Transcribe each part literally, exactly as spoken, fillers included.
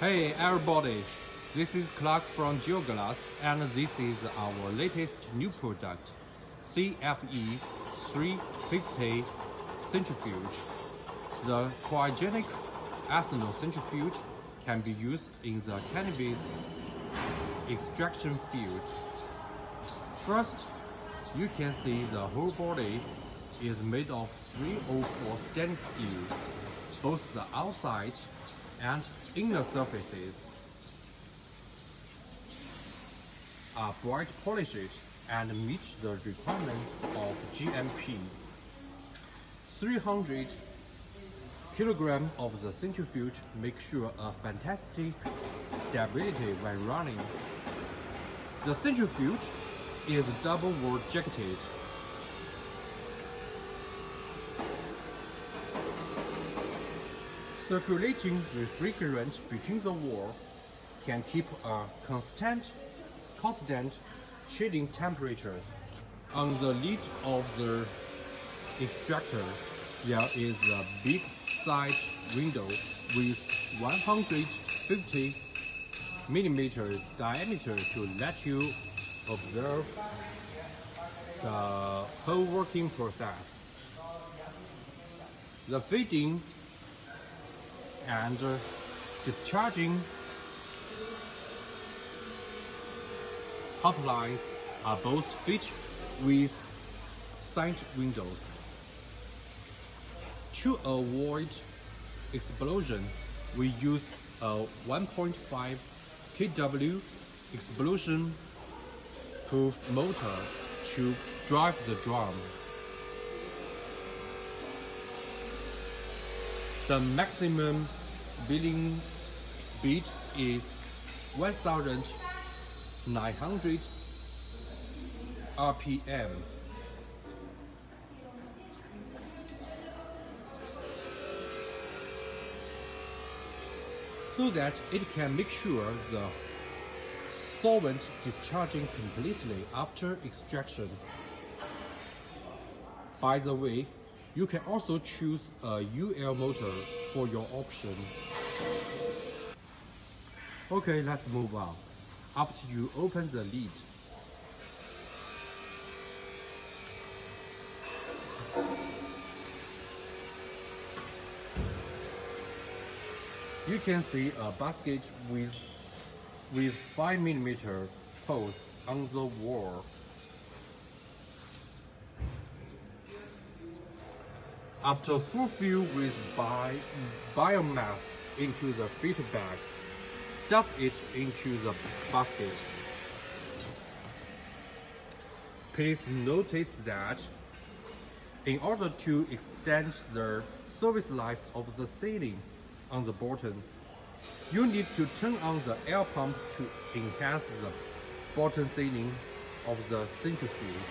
Hey everybody, this is Clark from geoglass, and this is our latest new product, C F E three fifty centrifuge. The cryogenic ethanol centrifuge can be used in the cannabis extraction field. First, you can see the whole body is made of three oh four stainless steel, both the outside and inner surfaces are bright polished and meet the requirements of G M P. three hundred kilograms of the centrifuge make sure a fantastic stability when running. The centrifuge is double wall jacketed. Circulating refrigerant between the walls can keep a constant, constant chilling temperature. On the lid of the extractor, there is a big side window with one hundred fifty millimeter diameter to let you observe the whole working process. The feeding and discharging pipelines are both fitted with side windows. To avoid explosion, we use a one point five kilowatt explosion-proof motor to drive the drum. The maximum spinning speed is one thousand nine hundred R P M. So that it can make sure the solvent discharging completely after extraction. By the way, you can also choose a U L motor for your option. Okay, let's move on. After you open the lid, you can see a basket with, with five millimeter holes on the wall. After fulfilled with bi biomass into the filter bag, stuff it into the basket. Please notice that in order to extend the service life of the ceiling on the bottom, you need to turn on the air pump to enhance the bottom ceiling of the centrifuge.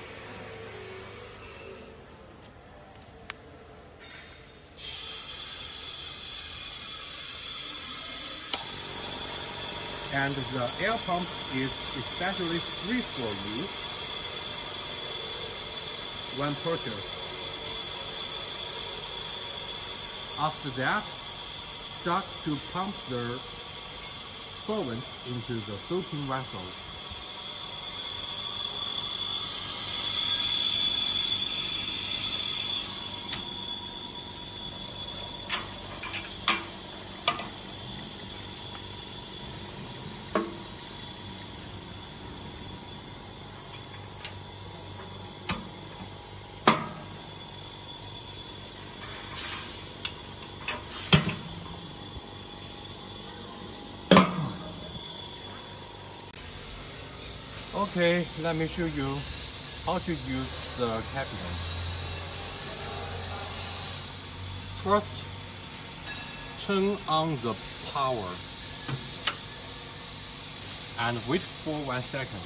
And the air pump is especially free for you when purchased. After that, start to pump the solvent into the soaking vessel. Okay, let me show you how to use the cabinet. First, turn on the power and wait for one second.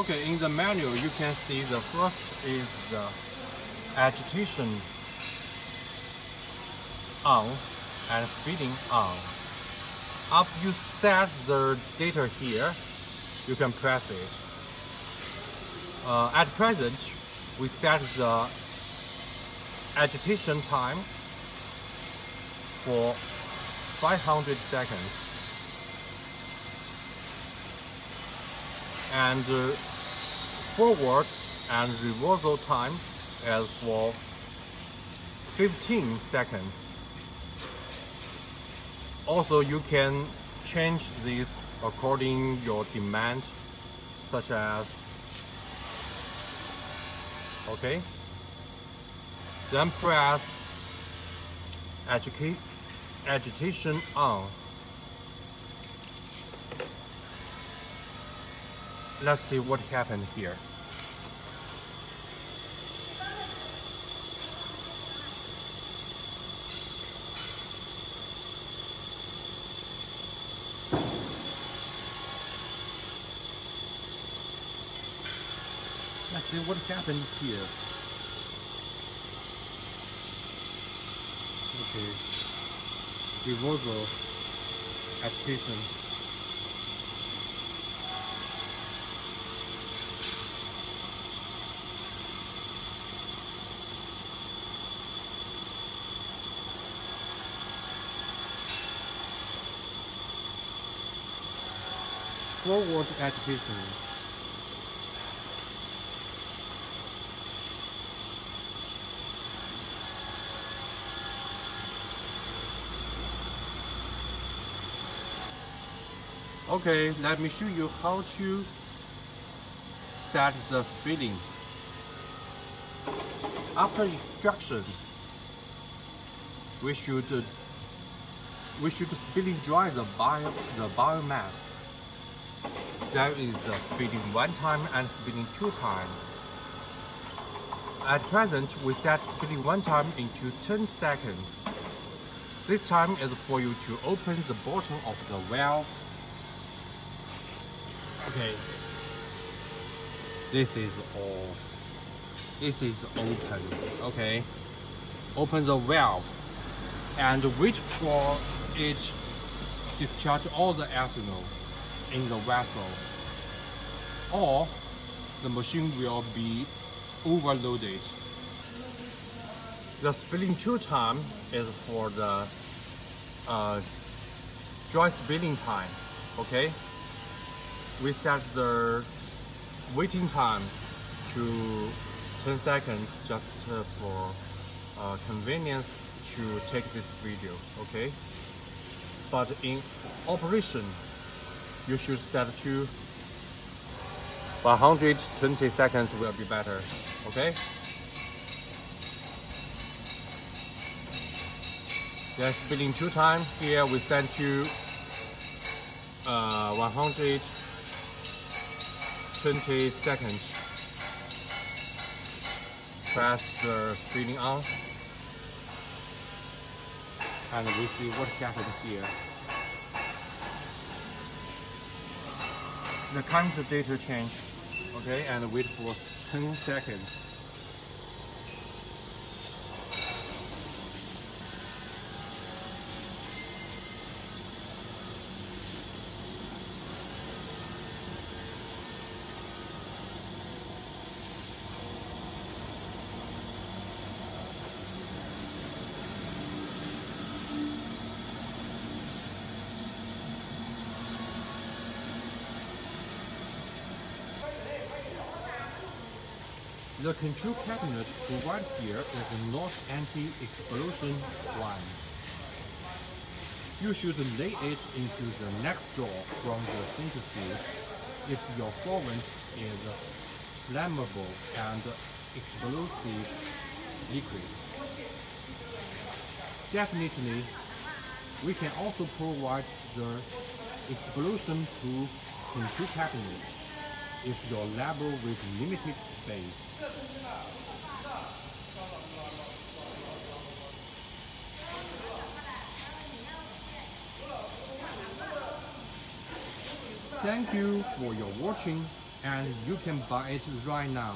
Okay, in the menu you can see the first is the agitation on and feeding on. After you set the data here, you can press it. Uh, at present, we set the agitation time for five hundred seconds. And uh, forward and reversal time is for fifteen seconds. Also, you can change this according your demand, such as, okay, then press agita- agitation on. Let's see what happened here. Let's see what happened here. Okay. Reversal agitation. Forward agitation. Okay, let me show you how to set the filling. After extraction, we should we should filling dry the bio the biomass. There is a feeding one time and feeding two times. At present, we set feeding one time into ten seconds. This time is for you to open the bottom of the well. Okay. This is all. This is open. Okay. Open the valve and wait for it to discharge all the ethanol in the vessel, or the machine will be overloaded. The spilling two time is for the uh, dry spilling time, okay? We set the waiting time to ten seconds just uh, for uh, convenience to take this video, okay? But in operation, you should set to one hundred twenty seconds will be better, okay? That's spilling two times. Here we set to uh, one hundred twenty seconds. Press the spilling on. And we see what happened here. The count of data change, okay, and wait for ten seconds. The control cabinet provided here is not anti-explosion one. You should lay it into the next door from the centrifuge if your solvent is flammable and explosive liquid. Definitely, we can also provide the explosion-proof control cabinet if your lab with limited space. Thank you for your watching, and you can buy it right now.